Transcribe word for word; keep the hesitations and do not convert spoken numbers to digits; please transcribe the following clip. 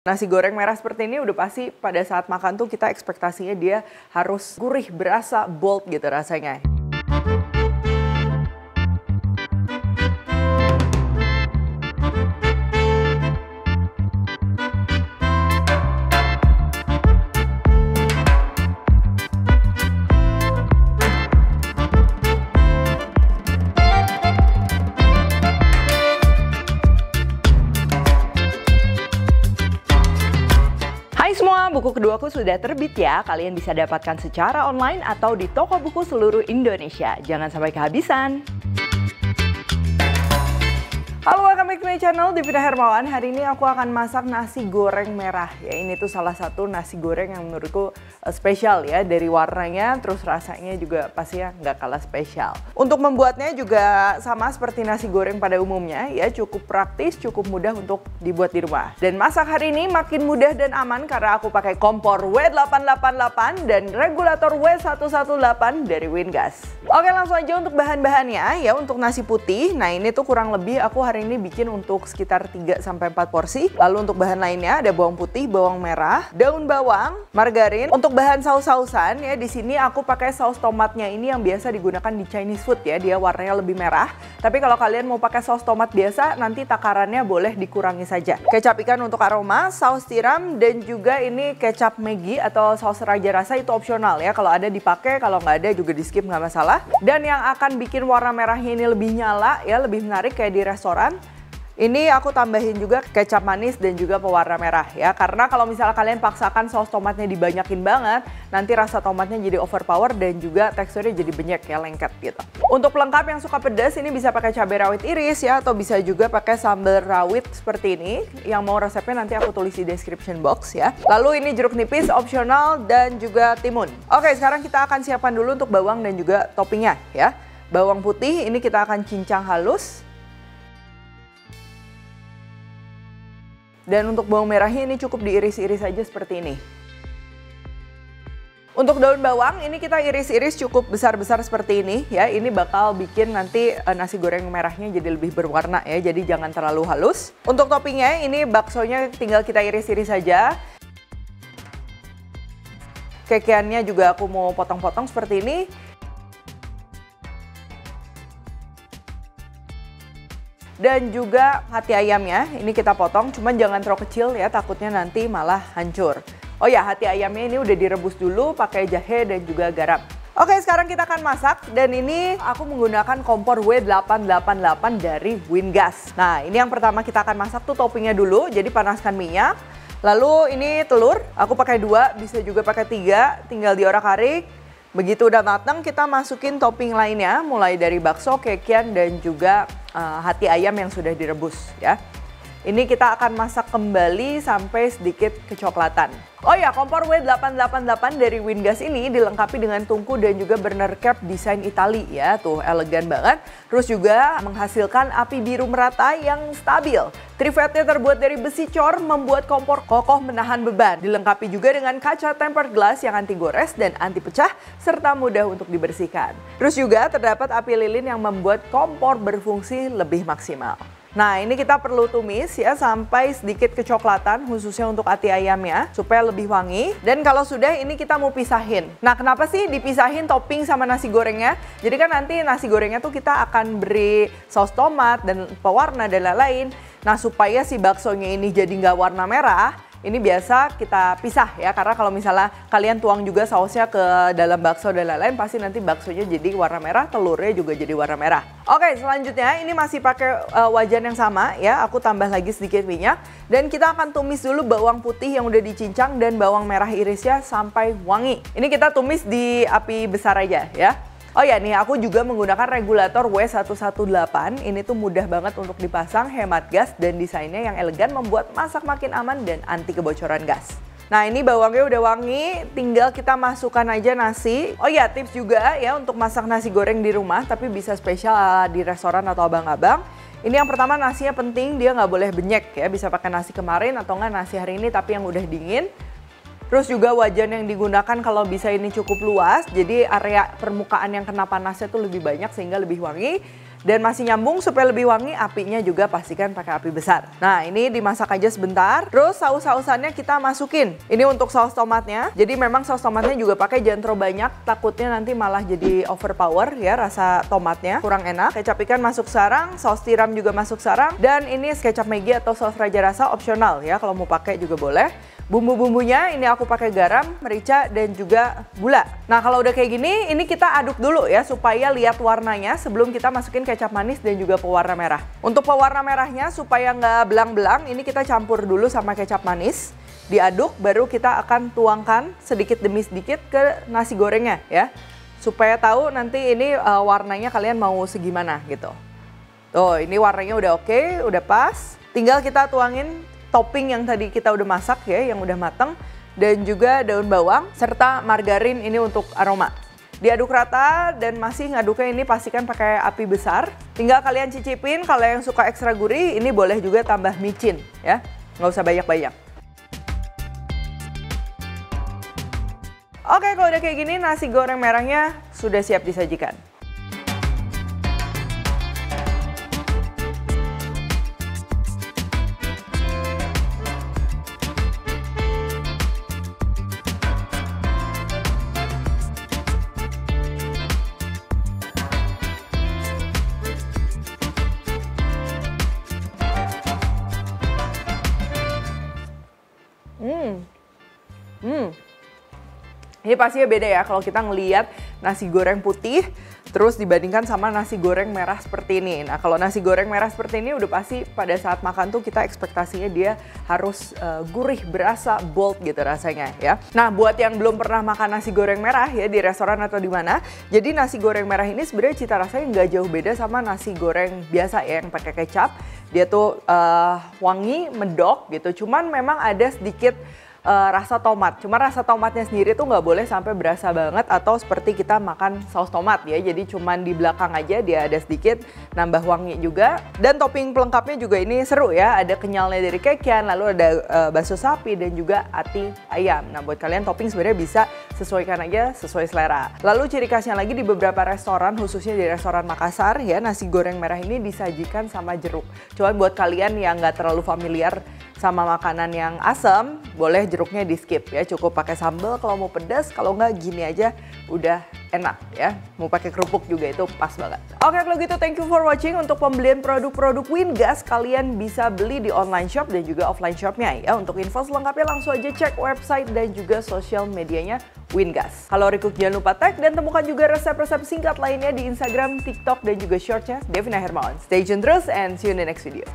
Nasi goreng merah seperti ini udah pasti pada saat makan tuh kita ekspektasinya dia harus gurih, berasa, bold gitu rasanya. Buku keduaku sudah terbit ya, kalian bisa dapatkan secara online atau di toko buku seluruh Indonesia. Jangan sampai kehabisan. Halo, welcome back to my channel, Devina Hermawan. Hari ini aku akan masak nasi goreng merah. Ya, ini tuh salah satu nasi goreng yang menurutku spesial ya. Dari warnanya, terus rasanya juga pastinya nggak kalah spesial. Untuk membuatnya juga sama seperti nasi goreng pada umumnya. Ya, cukup praktis, cukup mudah untuk dibuat di rumah. Dan masak hari ini makin mudah dan aman karena aku pakai kompor W delapan delapan delapan dan regulator W satu satu delapan dari Winn Gas. Oke, langsung aja untuk bahan-bahannya. Ya, untuk nasi putih, nah ini tuh kurang lebih aku hari ini bikin untuk sekitar tiga sampai empat porsi. Lalu untuk bahan lainnya ada bawang putih, bawang merah, daun bawang, margarin. Untuk bahan saus-sausan ya, di sini aku pakai saus tomatnya ini yang biasa digunakan di Chinese food ya, dia warnanya lebih merah. Tapi kalau kalian mau pakai saus tomat biasa, nanti takarannya boleh dikurangi saja. Kecap ikan untuk aroma, saus tiram, dan juga ini kecap Maggi atau saus raja rasa itu opsional ya. Kalau ada dipakai, kalau nggak ada juga di skip nggak masalah. Dan yang akan bikin warna merahnya ini lebih nyala ya, lebih menarik kayak di restoran, ini aku tambahin juga kecap manis dan juga pewarna merah ya. Karena kalau misalnya kalian paksakan saus tomatnya dibanyakin banget, nanti rasa tomatnya jadi overpower dan juga teksturnya jadi benyek ya, lengket gitu. Untuk pelengkap yang suka pedas, ini bisa pakai cabai rawit iris ya, atau bisa juga pakai sambal rawit seperti ini. Yang mau resepnya nanti aku tulis di description box ya. Lalu ini jeruk nipis opsional dan juga timun. Oke, sekarang kita akan siapkan dulu untuk bawang dan juga toppingnya ya. Bawang putih ini kita akan cincang halus. Dan untuk bawang merahnya ini cukup diiris-iris aja seperti ini. Untuk daun bawang ini kita iris-iris cukup besar-besar seperti ini ya. Ini bakal bikin nanti nasi goreng merahnya jadi lebih berwarna ya. Jadi jangan terlalu halus. Untuk toppingnya ini baksonya tinggal kita iris-iris saja. Kekiannya juga aku mau potong-potong seperti ini. Dan juga hati ayamnya, ini kita potong, cuman jangan terlalu kecil ya, takutnya nanti malah hancur. Oh ya, hati ayamnya ini udah direbus dulu pakai jahe dan juga garam. Oke, sekarang kita akan masak dan ini aku menggunakan kompor W delapan delapan delapan dari Winn Gas. Nah, ini yang pertama kita akan masak tuh toppingnya dulu, jadi panaskan minyak. Lalu ini telur, aku pakai dua, bisa juga pakai tiga, tinggal diorak-arik. Begitu udah matang, kita masukin topping lainnya, mulai dari bakso, kekian, dan juga Uh, hati ayam yang sudah direbus ya. Ini kita akan masak kembali sampai sedikit kecoklatan. Oh ya, kompor W delapan delapan delapan dari Winn Gas ini dilengkapi dengan tungku dan juga burner cap desain Itali ya. Tuh, elegan banget. Terus juga menghasilkan api biru merata yang stabil. Trivetnya terbuat dari besi cor, membuat kompor kokoh menahan beban. Dilengkapi juga dengan kaca tempered glass yang anti gores dan anti pecah serta mudah untuk dibersihkan. Terus juga terdapat api lilin yang membuat kompor berfungsi lebih maksimal. Nah, ini kita perlu tumis ya sampai sedikit kecoklatan, khususnya untuk hati ayamnya supaya lebih wangi. Dan kalau sudah, ini kita mau pisahin. Nah, kenapa sih dipisahin topping sama nasi gorengnya? Jadi kan nanti nasi gorengnya tuh kita akan beri saus tomat dan pewarna dan lain-lain. Nah, supaya si baksonya ini jadi nggak warna merah, ini biasa kita pisah ya, karena kalau misalnya kalian tuang juga sausnya ke dalam bakso dan lain-lain, pasti nanti baksonya jadi warna merah, telurnya juga jadi warna merah. Oke, selanjutnya ini masih pakai uh, wajan yang sama ya, aku tambah lagi sedikit minyak. Dan kita akan tumis dulu bawang putih yang udah dicincang dan bawang merah irisnya sampai wangi. Ini kita tumis di api besar aja ya. Oh ya nih, aku juga menggunakan regulator W satu satu delapan, ini tuh mudah banget untuk dipasang, hemat gas, dan desainnya yang elegan membuat masak makin aman dan anti kebocoran gas. Nah, ini bawangnya udah wangi, tinggal kita masukkan aja nasi. Oh ya, tips juga ya untuk masak nasi goreng di rumah, tapi bisa spesial di restoran atau abang-abang. Ini yang pertama, nasinya penting, dia nggak boleh benyek ya, bisa pakai nasi kemarin atau nggak nasi hari ini tapi yang udah dingin. Terus juga wajan yang digunakan kalau bisa ini cukup luas, jadi area permukaan yang kena panasnya tuh lebih banyak sehingga lebih wangi. dan masih nyambung supaya lebih wangi. Apinya juga pastikan pakai api besar. Nah, ini dimasak aja sebentar. Terus saus-sausannya kita masukin. Ini untuk saus tomatnya. Jadi memang saus tomatnya juga pakai jangan terlalu banyak, takutnya nanti malah jadi overpower ya rasa tomatnya, kurang enak. Kecap ikan masuk sarang, saus tiram juga masuk sarang, dan ini kecap Maggi atau saus raja rasa opsional ya, kalau mau pakai juga boleh. Bumbu-bumbunya ini aku pakai garam, merica, dan juga gula. Nah, kalau udah kayak gini, ini kita aduk dulu ya supaya lihat warnanya sebelum kita masukin kecap manis dan juga pewarna merah. Untuk pewarna merahnya supaya nggak belang-belang, ini kita campur dulu sama kecap manis. Diaduk, baru kita akan tuangkan sedikit demi sedikit ke nasi gorengnya ya. Supaya tahu nanti ini uh, warnanya kalian mau segimana gitu. Tuh, ini warnanya udah oke, udah pas. Tinggal kita tuangin topping yang tadi kita udah masak ya, yang udah mateng, dan juga daun bawang serta margarin ini untuk aroma. Diaduk rata dan masih ngaduknya ini pastikan pakai api besar. Tinggal kalian cicipin, kalau yang suka ekstra gurih ini boleh juga tambah micin ya, nggak usah banyak-banyak. Oke, kalau udah kayak gini nasi goreng merahnya sudah siap disajikan. Hmm, hmm, ini pastinya beda ya kalau kita ngelihat nasi goreng putih terus dibandingkan sama nasi goreng merah seperti ini. Nah, kalau nasi goreng merah seperti ini udah pasti pada saat makan tuh kita ekspektasinya dia harus uh, gurih, berasa bold gitu rasanya ya. Nah, buat yang belum pernah makan nasi goreng merah ya di restoran atau di mana, jadi nasi goreng merah ini sebenarnya cita rasanya nggak jauh beda sama nasi goreng biasa ya yang pakai kecap. Dia tuh uh, wangi, medok gitu, cuman memang ada sedikit uh, rasa tomat. Cuma rasa tomatnya sendiri tuh nggak boleh sampai berasa banget atau seperti kita makan saus tomat ya. Jadi cuman di belakang aja dia ada sedikit nambah wangi juga. Dan topping pelengkapnya juga ini seru ya, ada kenyalnya dari kekian, lalu ada uh, bakso sapi dan juga ati ayam. Nah, buat kalian topping sebenarnya bisa sesuaikan aja sesuai selera. Lalu ciri khasnya lagi di beberapa restoran, khususnya di restoran Makassar ya, nasi goreng merah ini disajikan sama jeruk. Cuman buat kalian yang nggak terlalu familiar sama makanan yang asam, boleh jeruknya di skip ya. Cukup pakai sambal kalau mau pedas, kalau nggak gini aja udah enak ya. Mau pakai kerupuk juga itu pas banget. Oke, kalau gitu thank you for watching. Untuk pembelian produk-produk Winn Gas, kalian bisa beli di online shop dan juga offline shopnya ya. Untuk info selengkapnya langsung aja cek website dan juga sosial medianya Winn Gas. Kalau recook jangan lupa tag dan temukan juga resep-resep singkat lainnya di Instagram, TikTok, dan juga shortnya Devina Hermawan. Stay tune terus and see you in the next video.